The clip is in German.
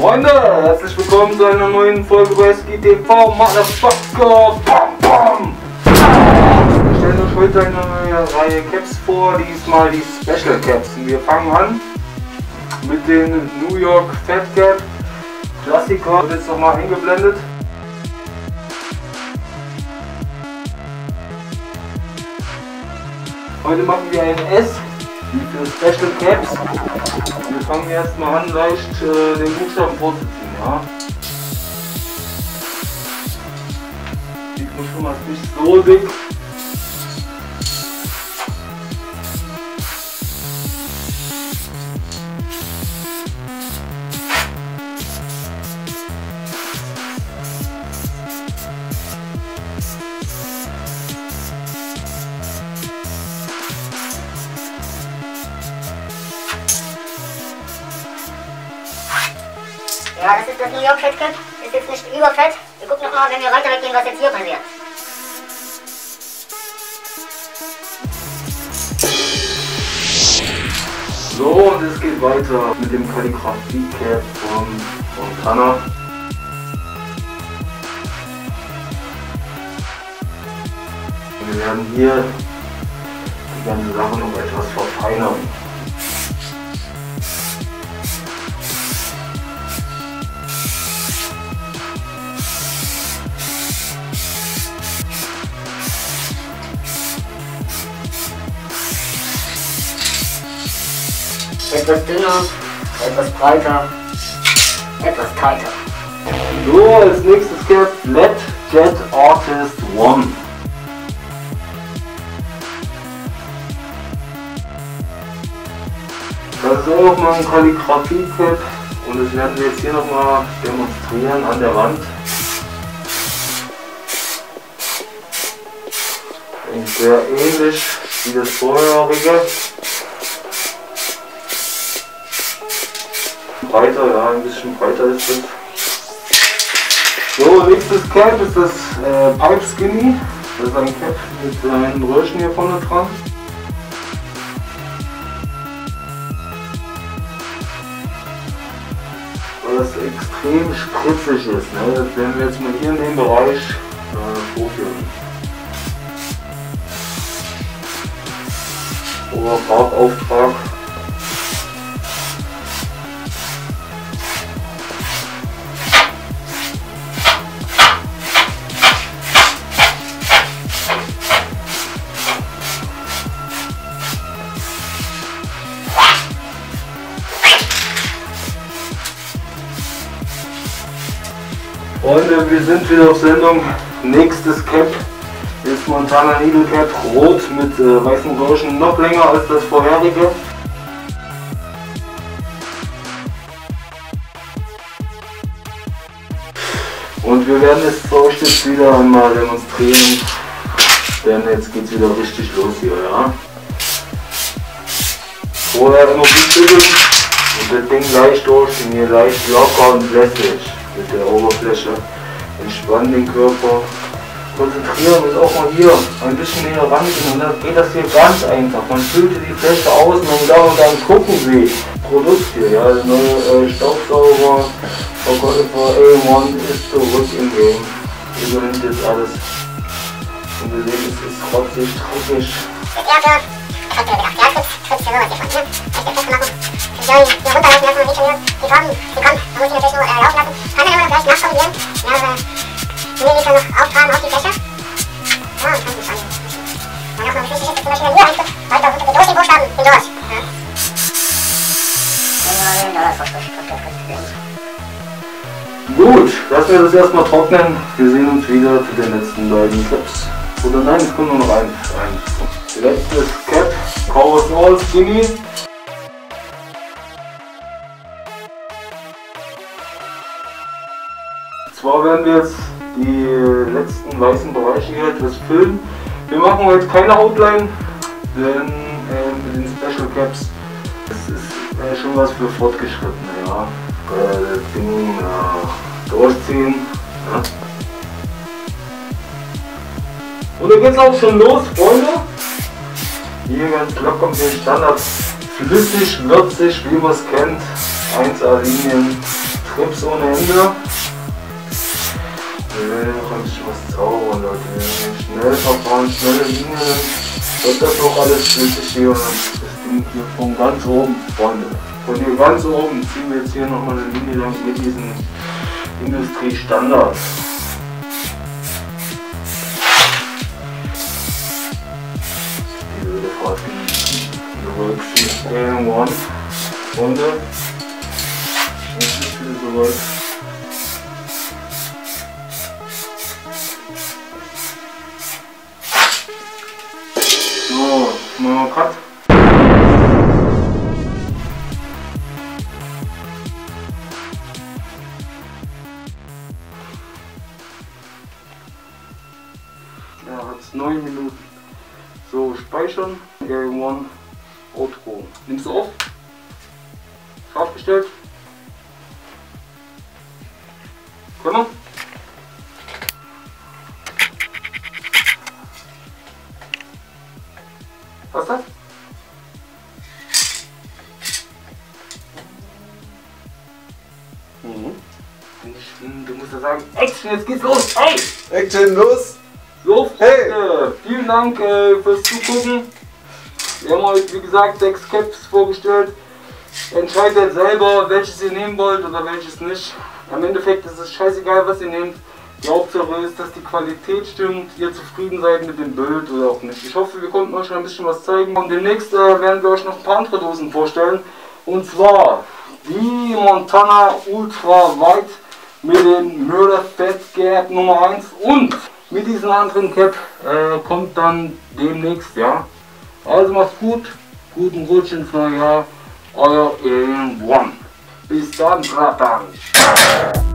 Freunde, herzlich willkommen zu einer neuen Folge bei SGTV. Motherfucker! Bam, bam! Wir stellen euch heute eine neue Reihe Caps vor, diesmal die Special Caps. Und wir fangen an mit den New York Fat Cap. Klassiker wird jetzt nochmal eingeblendet. Heute machen wir ein S für Special Caps. Wir fangen erstmal an, leicht den Buchstaben vorzuziehen. Ja? Sieht man schon mal nicht so dick. Ja, das ist das New York Fat Cap, ist jetzt nicht überfett. Wir gucken noch mal, wenn wir weiter weggehen, was jetzt hier passiert. So, und es geht weiter mit dem Kalligrafie Cap von Montana. Wir werden hier die ganze Sache noch etwas verfeinern. Etwas dünner, etwas breiter, etwas tighter. So, als nächstes Cap Let's Get Artist One. Das ist auch mal ein Kalligrafie-Cap und das werden wir jetzt hier nochmal demonstrieren an der Wand. Und sehr ähnlich wie das vorherige. Breiter, ja, ein bisschen breiter ist das. So, nächstes Cap ist das Pipe Skinny. Das ist ein Cap mit seinen Röhrchen hier vorne dran. Weil das extrem spritzig ist, ne? Das werden wir jetzt mal hier in dem Bereich vorführen. Farbauftrag. Freunde, wir sind wieder auf Sendung. Nächstes Cap ist Montana Needle Cap, rot mit weißen Röhrchen, noch länger als das vorherige. Und wir werden es für euch jetzt wieder einmal demonstrieren, denn jetzt geht es wieder richtig los hier, ja. Vorher immer gut schütteln und das Ding leicht durchziehen, hier leicht locker und lässig. Mit der Oberfläche entspannen den Körper, konzentrieren uns auch mal hier ein bisschen näher rangehen und dann geht das hier ganz einfach. Man füllt die Fläche aus und dann gucken Sie Produkt hier, ja, der neue Staubsauger, Verkäufer A1 ist zurück im Game, übernimmt jetzt alles und wir sehen, es ist trotzdem dreckig. Gut, lassen wir das erstmal trocknen. Wir sehen uns wieder zu den letzten beiden Caps. Oder nein, es kommt nur noch ein. Letztes Cap, Cowboys All Skinny. Zwar werden wir jetzt die letzten weißen Bereiche hier etwas füllen. Wir machen heute keine Outline, denn mit den Special Caps das ist schon was für Fortgeschrittene. Ja. Das Ding durchziehen. Ja. Und dann geht es auch schon los, Freunde. Hier ganz locker mit den Standards. Flüssig, würzig, wie man es kennt. 1A-Linien. Krebs ohne Ende. Da kommt schon was zaubern, Leute. Schnell verfahren, schnelle Linien. Wird das doch alles flüssig hier. Und das Ding hier von ganz oben, Freunde. Von hier ganz oben ziehen wir jetzt hier nochmal eine Linie lang mit diesen Industriestandards. One. Runde. Nicht viel so weit. So, machen wir Cut. Ja, hat's 9 Minuten. So, speichern. One. Outro. Nimmst du auf? Scharf gestellt? Können wir? Was ist das? Mhm. Du musst ja sagen, Action, jetzt geht's los! Hey! Action, los! So, Freunde, hey. Vielen Dank fürs Zugucken. Wir haben euch, wie gesagt, 6 Caps vorgestellt. Entscheidet selber, welches ihr nehmen wollt oder welches nicht. Im Endeffekt ist es scheißegal, was ihr nehmt. Die Hauptsache ist, dass die Qualität stimmt, ihr zufrieden seid mit dem Bild oder auch nicht. Ich hoffe, wir konnten euch schon ein bisschen was zeigen. Und demnächst werden wir euch noch ein paar andere Dosen vorstellen. Und zwar die Montana Ultra White mit dem Murder Fat Cap Nummer 1. Und mit diesem anderen Cap kommt dann demnächst, ja. Also macht's gut, guten Rutsch ins neue Jahr, euer Alien One. Bis dann, Bratan.